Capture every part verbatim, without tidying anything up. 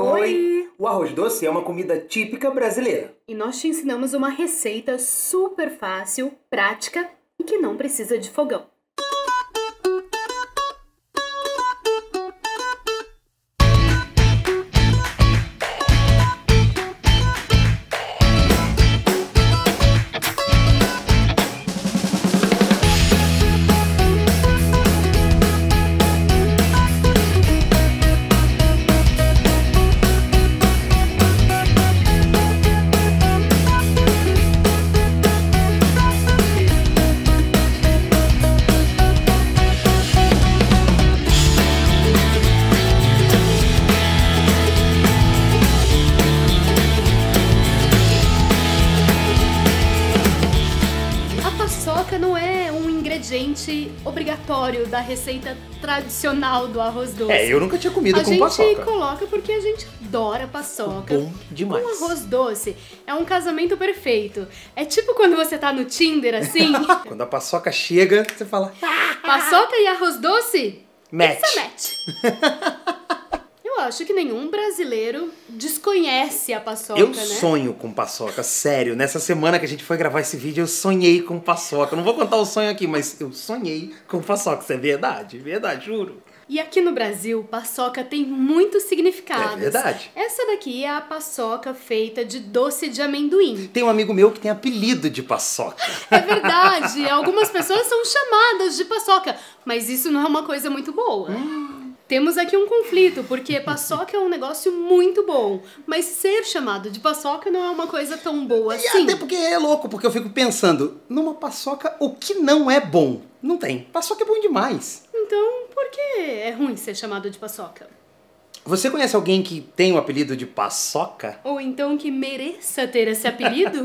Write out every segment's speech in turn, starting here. Oi! O arroz doce é uma comida típica brasileira. E nós te ensinamos uma receita super fácil, prática e que não precisa de fogão. Não é um ingrediente obrigatório da receita tradicional do arroz doce. É, eu nunca tinha comido com paçoca. A gente coloca porque a gente adora paçoca. Bom demais. Com arroz doce é um casamento perfeito. É tipo quando você tá no Tinder, assim. Quando a paçoca chega, você fala... Paçoca e arroz doce? Match. match. Eu acho que nenhum brasileiro desconhece a paçoca, eu né? Eu sonho com paçoca, sério. Nessa semana que a gente foi gravar esse vídeo, eu sonhei com paçoca. Não vou contar o sonho aqui, mas eu sonhei com paçoca. Isso é verdade, verdade, juro. E aqui no Brasil, paçoca tem muitos significados. É verdade. Essa daqui é a paçoca feita de doce de amendoim. Tem um amigo meu que tem apelido de paçoca. É verdade. Algumas pessoas são chamadas de paçoca, mas isso não é uma coisa muito boa. Hum. Temos aqui um conflito, porque paçoca é um negócio muito bom, mas ser chamado de paçoca não é uma coisa tão boa assim. E até porque é louco, porque eu fico pensando, numa paçoca o que não é bom? Não tem. Paçoca é bom demais. Então, por que é ruim ser chamado de paçoca? Você conhece alguém que tem o apelido de paçoca? Ou então que mereça ter esse apelido?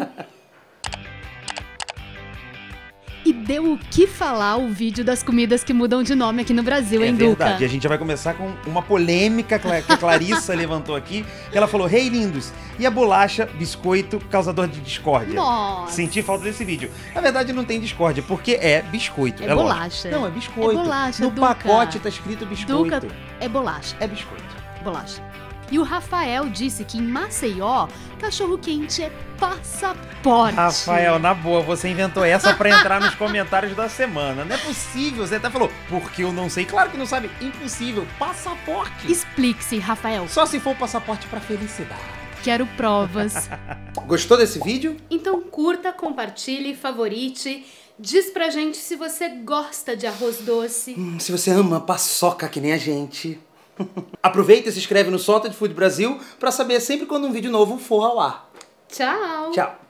E deu o que falar o vídeo das comidas que mudam de nome aqui no Brasil, hein, Duca? É verdade. E a gente já vai começar com uma polêmica que a Clarissa levantou aqui. Ela falou, rei lindos, e a bolacha, biscoito, causador de discórdia? Nossa! Senti falta desse vídeo. Na verdade, não tem discórdia, porque é biscoito. É, é bolacha. Lógico. Não, é biscoito. É bolacha, no Duca. Pacote tá escrito biscoito. Duca, é bolacha. É biscoito. Bolacha. E o Rafael disse que em Maceió, cachorro-quente é passaporte. Rafael, na boa, você inventou essa pra entrar nos comentários da semana. Não é possível, você até falou, porque eu não sei. Claro que não sabe, impossível, passaporte. Explique-se, Rafael. Só se for passaporte pra felicidade. Quero provas. Gostou desse vídeo? Então curta, compartilhe, favorite. Diz pra gente se você gosta de arroz doce. Hum, se você ama paçoca que nem a gente. Aproveita e se inscreve no SORTEDfood Brasil para saber sempre quando um vídeo novo for ao ar. Tchau! Tchau!